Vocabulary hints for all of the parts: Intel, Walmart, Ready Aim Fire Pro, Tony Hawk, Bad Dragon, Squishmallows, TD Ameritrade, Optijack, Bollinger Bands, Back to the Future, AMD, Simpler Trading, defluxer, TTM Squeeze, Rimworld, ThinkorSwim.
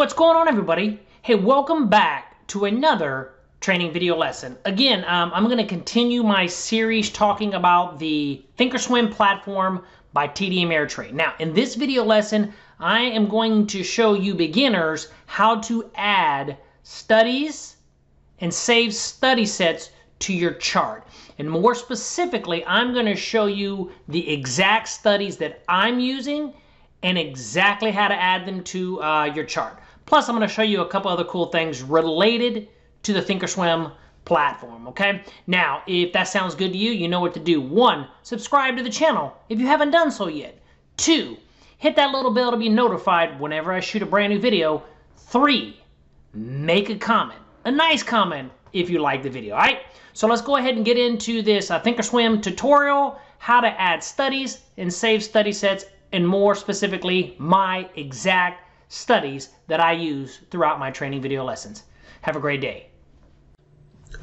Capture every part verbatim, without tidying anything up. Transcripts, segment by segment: what's going on, everybody? Hey, welcome back to another training video lesson. Again, um, I'm going to continue my series talking about the Thinkorswim platform by T D Ameritrade. Now, in this video lesson, I am going to show you beginners how to add studies and save study sets to your chart. And more specifically, I'm going to show you the exact studies that I'm using and exactly how to add them to uh, your chart. Plus, I'm going to show you a couple other cool things related to the Thinkorswim platform, okay? Now, if that sounds good to you, you know what to do. One, subscribe to the channel if you haven't done so yet. Two, hit that little bell to be notified whenever I shoot a brand new video. Three, make a comment, a nice comment if you like the video, all right? So let's go ahead and get into this uh, Thinkorswim tutorial, how to add studies and save study sets, and more specifically, my exact studies that I use throughout my training video lessons. Have a great day.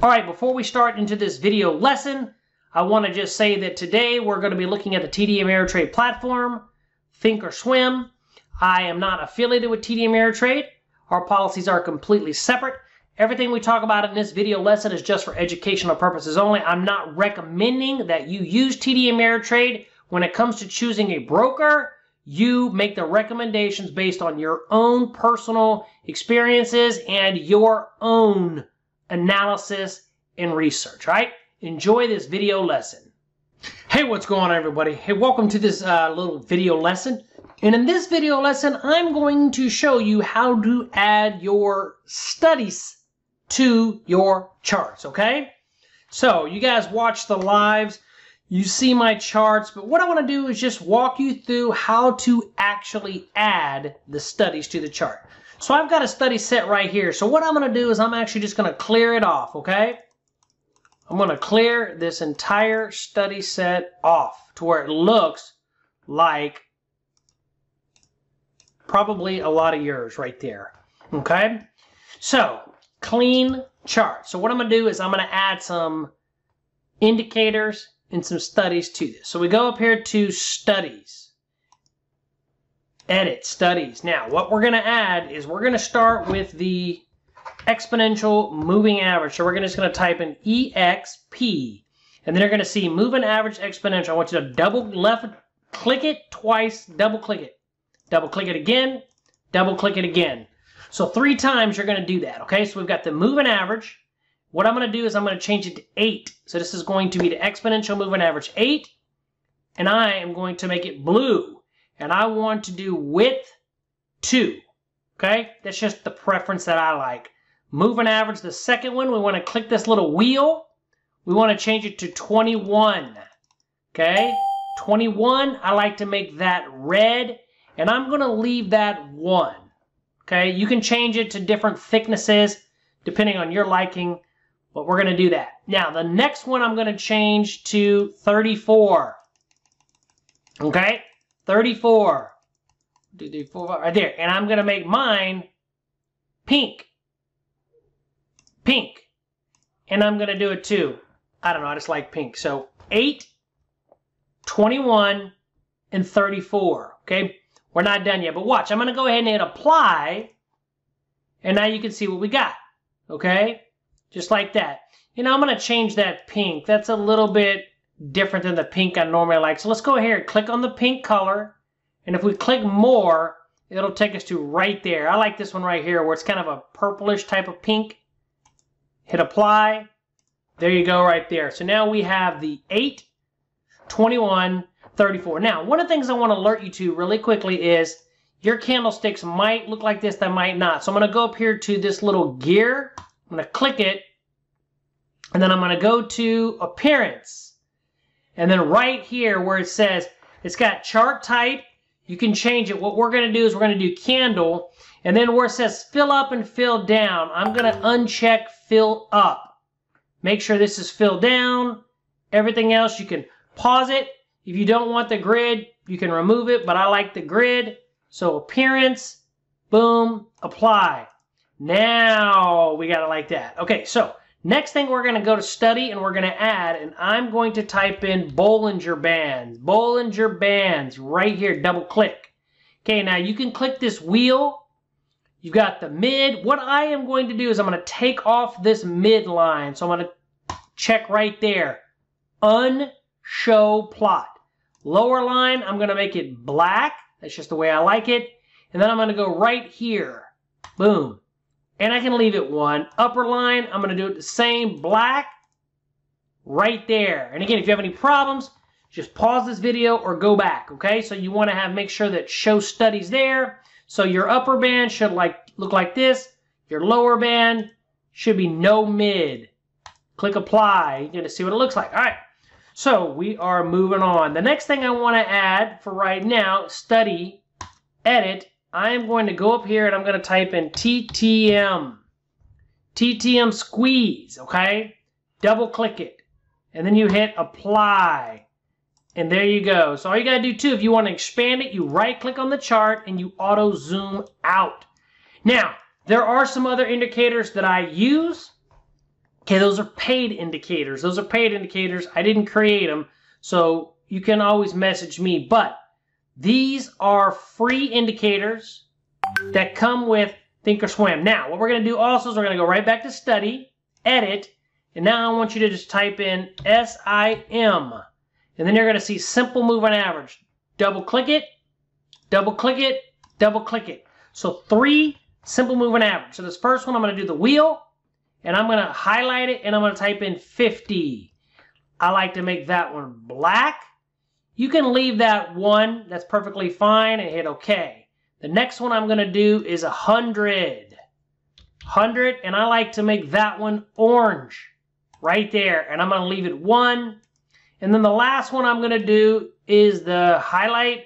All right, before we start into this video lesson, I want to just say that today we're going to be looking at the T D Ameritrade platform, Thinkorswim. I am not affiliated with T D Ameritrade. Our policies are completely separate. Everything we talk about in this video lesson is just for educational purposes only. I'm not recommending that you use T D Ameritrade. When it comes to choosing a broker, you make the recommendations based on your own personal experiences and your own analysis and research, right? Enjoy this video lesson. Hey, what's going on, everybody? Hey, welcome to this uh, little video lesson. And in this video lesson, I'm going to show you how to add your studies to your charts, okay? So you guys watch the lives. You see my charts, but what I want to do is just walk you through how to actually add the studies to the chart. So I've got a study set right here. So what I'm going to do is I'm actually just going to clear it off, okay? I'm going to clear this entire study set off to where it looks like probably a lot of yours right there, okay? So clean chart. So what I'm going to do is I'm going to add some indicators and some studies to this. So we go up here to studies, edit studies. Now what we're gonna add is we're gonna start with the exponential moving average. So we're gonna, just gonna type in E X P, and then you're gonna see moving average exponential. I want you to double left click it twice, double click it, double click it again, double click it again. So three times you're gonna do that, okay? So we've got the moving average. What I'm going to do is I'm going to change it to eight. So this is going to be the exponential moving average eight. And I am going to make it blue. And I want to do width two. Okay? That's just the preference that I like. Moving average, the second one, we want to click this little wheel. We want to change it to twenty-one. Okay? twenty-one. I like to make that red. And I'm going to leave that one. Okay? You can change it to different thicknesses depending on your liking. But we're going to do that. Now, the next one I'm going to change to thirty-four. Okay? thirty-four. Two, three, four, five, right there. And I'm going to make mine pink. Pink. And I'm going to do it too. I don't know. I just like pink. So, eight, twenty-one, and thirty-four. Okay? We're not done yet. But watch. I'm going to go ahead and hit apply. And now you can see what we got. Okay? Just like that. You know, I'm going to change that pink. That's a little bit different than the pink I normally like. So let's go here and click on the pink color. And if we click more, it'll take us to right there. I like this one right here where it's kind of a purplish type of pink. Hit apply. There you go right there. So now we have the eight, twenty-one, thirty-four. Now, one of the things I want to alert you to really quickly is your candlesticks might look like this. They might not. So I'm going to go up here to this little gear. I'm going to click it, and then I'm going to go to Appearance. And then right here where it says, it's got Chart Type, you can change it. What we're going to do is we're going to do Candle, and then where it says Fill Up and Fill Down, I'm going to uncheck Fill Up. Make sure this is Fill Down. Everything else, you can pause it. If you don't want the grid, you can remove it, but I like the grid. So Appearance, boom, Apply. Now we got it like that. Okay, so next thing we're going to go to study and we're going to add, and I'm going to type in Bollinger Bands. Bollinger Bands right here, double click. Okay, now you can click this wheel You've got the mid. What I am going to do is I'm going to take off this mid line. So I'm going to check right there. Unshow plot. Lower line, I'm going to make it black. That's just the way I like it. And then I'm going to go right here. Boom. And I can leave it one. Upper line, I'm going to do it the same, black, right there. And again, if you have any problems, just pause this video or go back, okay? So you want to have make sure that show studies there. So your upper band should like look like this. Your lower band should be no mid. Click apply. You're going to see what it looks like. All right. So we are moving on. The next thing I want to add for right now, study, edit. I'm going to go up here and I'm going to type in T T M. T T M Squeeze, okay? Double click it. And then you hit apply. And there you go. So all you got to do too, if you want to expand it, you right click on the chart and you auto zoom out. Now, there are some other indicators that I use. Okay, those are paid indicators. Those are paid indicators. I didn't create them. So you can always message me. But these are free indicators that come with Thinkorswim. Now, what we're going to do also is we're going to go right back to study, edit, and now I want you to just type in S I M. And then you're going to see simple move on average. Double click it, double click it, double click it. So three simple move on average. So this first one, I'm going to do the wheel, and I'm going to highlight it, and I'm going to type in fifty. I like to make that one black. You can leave that one, that's perfectly fine, and hit OK. The next one I'm going to do is one hundred. one hundred, and I like to make that one orange right there, and I'm going to leave it one. And then the last one I'm going to do is the highlight,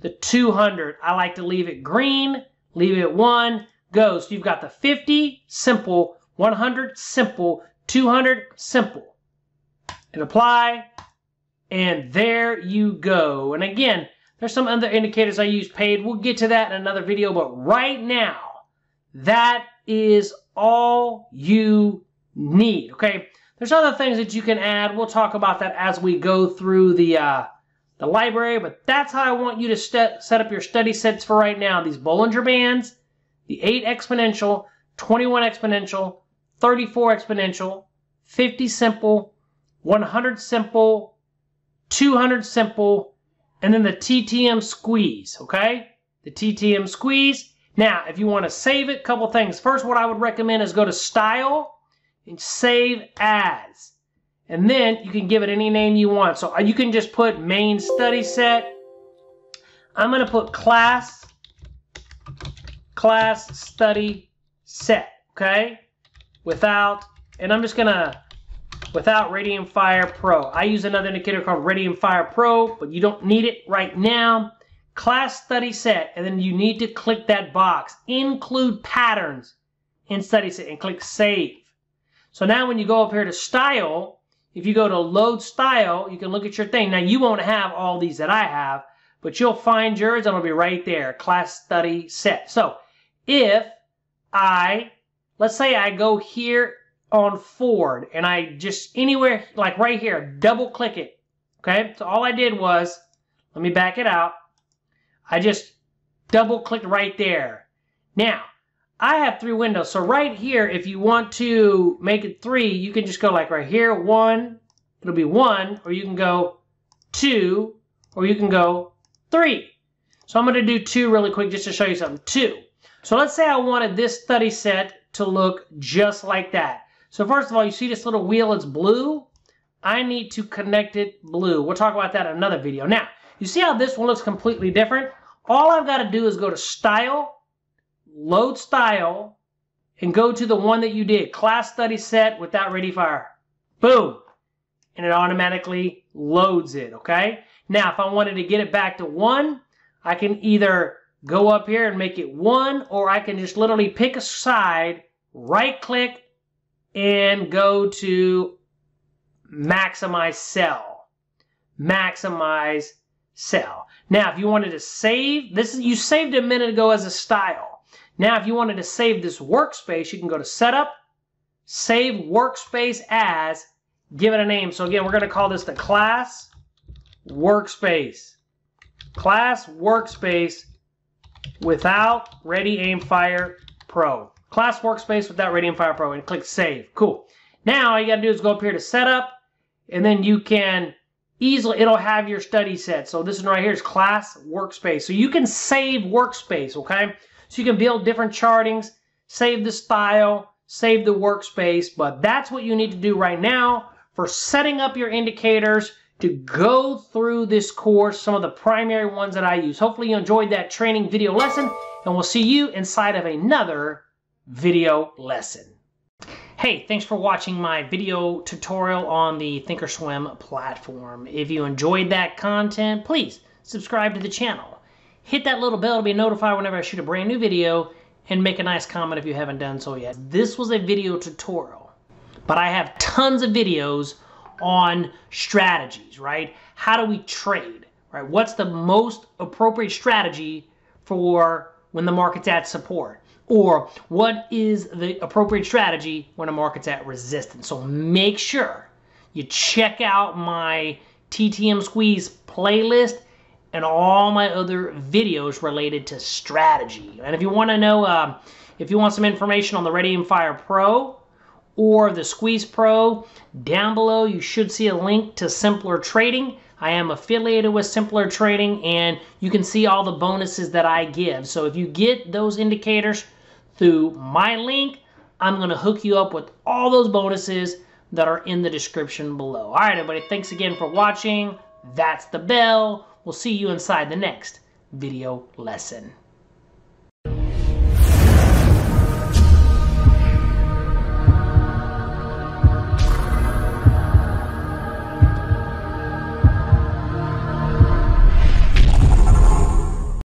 the two hundred. I like to leave it green, leave it one, go. So you've got the fifty, simple, one hundred, simple, two hundred, simple. And apply. And there you go. And again, there's some other indicators I use paid. We'll get to that in another video. But right now, that is all you need. Okay. There's other things that you can add. We'll talk about that as we go through the uh, the library. But that's how I want you to set up your study sets for right now. These Bollinger Bands, the eight exponential, twenty-one exponential, thirty-four exponential, fifty simple, one hundred simple, two hundred simple, and then the T T M squeeze, okay? The T T M squeeze. Now, if you want to save it, a couple things. First, what I would recommend is go to Style and Save As. And then you can give it any name you want. So you can just put Main Study Set. I'm going to put Class, Class Study Set, okay? Without, and I'm just going to without Ready Aim Fire Pro. I use another indicator called Ready Aim Fire Pro, but you don't need it right now. Class Study Set, and then you need to click that box. Include Patterns in Study Set, and click Save. So now when you go up here to Style, if you go to Load Style, you can look at your thing. Now you won't have all these that I have, but you'll find yours. I'm going to be right there. Class Study Set. So if I, let's say I go here on Ford, and I just anywhere, like right here, double click it, okay? So all I did was, let me back it out, I just double clicked right there. Now, I have three windows, so right here, if you want to make it three, you can just go like right here, one, it'll be one, or you can go two, or you can go three. So I'm gonna do two really quick just to show you something, two. So let's say I wanted this study set to look just like that. So first of all, you see this little wheel, it's blue. I need to connect it blue. We'll talk about that in another video. Now, you see how this one looks completely different? All I've got to do is go to Style, Load Style, and go to the one that you did, Class Study Set without Ready Fire. Boom. And it automatically loads it, okay? Now, if I wanted to get it back to one, I can either go up here and make it one, or I can just literally pick a side, right click, and go to maximize cell. Maximize cell. Now, if you wanted to save, this is, you saved a minute ago as a style. Now, if you wanted to save this workspace, you can go to Setup, Save Workspace As, give it a name. So again, we're going to call this the Class Workspace. Class Workspace without Ready Aim Fire Pro. Class workspace without Ready Aim Fire Pro, and click save. Cool. Now all you gotta do is go up here to setup, and then you can easily, it'll have your study set. So this one right here is class workspace. So you can save workspace, okay? So you can build different chartings, save the style, save the workspace, but that's what you need to do right now for setting up your indicators to go through this course, some of the primary ones that I use. Hopefully you enjoyed that training video lesson, and we'll see you inside of another video lesson. Hey, thanks for watching my video tutorial on the thinkorswim platform. If you enjoyed that content, please subscribe to the channel. Hit that little bell to be notified whenever I shoot a brand new video, and make a nice comment if you haven't done so yet. This was a video tutorial, but I have tons of videos on strategies, right? How do we trade, right? What's the most appropriate strategy for when the market's at support? Or what is the appropriate strategy when a market's at resistance? So make sure you check out my T T M Squeeze playlist and all my other videos related to strategy. And if you want to know, uh, if you want some information on the Ready Aim Fire Pro or the Squeeze Pro, down below you should see a link to Simpler Trading. I am affiliated with Simpler Trading, and you can see all the bonuses that I give. So if you get those indicators through my link, I'm going to hook you up with all those bonuses that are in the description below. All right, everybody, thanks again for watching. That's the bell. We'll see you inside the next video lesson.